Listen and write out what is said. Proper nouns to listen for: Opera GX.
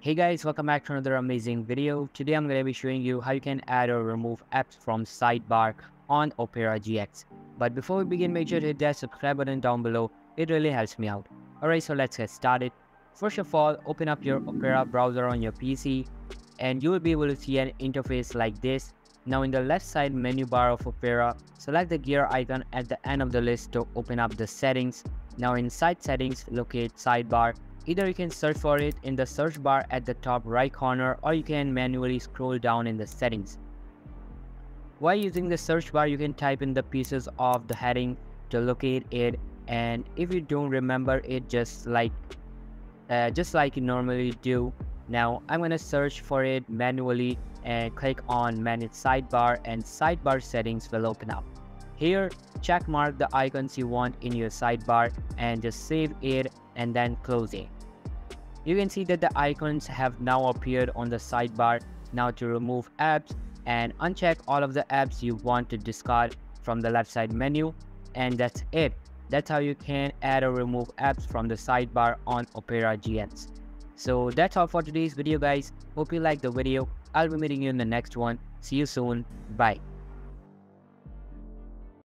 Hey guys, welcome back to another amazing video. Today I'm going to be showing you how you can add or remove apps from sidebar on Opera GX. But before we begin, make sure to hit that subscribe button down below. It really helps me out. Alright, so let's get started. First of all, open up your Opera browser on your PC and you will be able to see an interface like this. Now in the left side menu bar of Opera, select the gear icon at the end of the list to open up the settings. Now inside settings, locate sidebar. Either you can search for it in the search bar at the top right corner, or you can manually scroll down in the settings. While using the search bar, you can type in the pieces of the heading to locate it, and if you don't remember it, just like you normally do. Now I'm gonna search for it manually and click on manage sidebar, and sidebar settings will open up. Here, check mark the icons you want in your sidebar and just save it and then close it. You can see that the icons have now appeared on the sidebar. Now to remove apps, and uncheck all of the apps you want to discard from the left side menu, and that's it. That's how you can add or remove apps from the sidebar on Opera GX. So that's all for today's video guys. Hope you liked the video. I'll be meeting you in the next one. See you soon. Bye.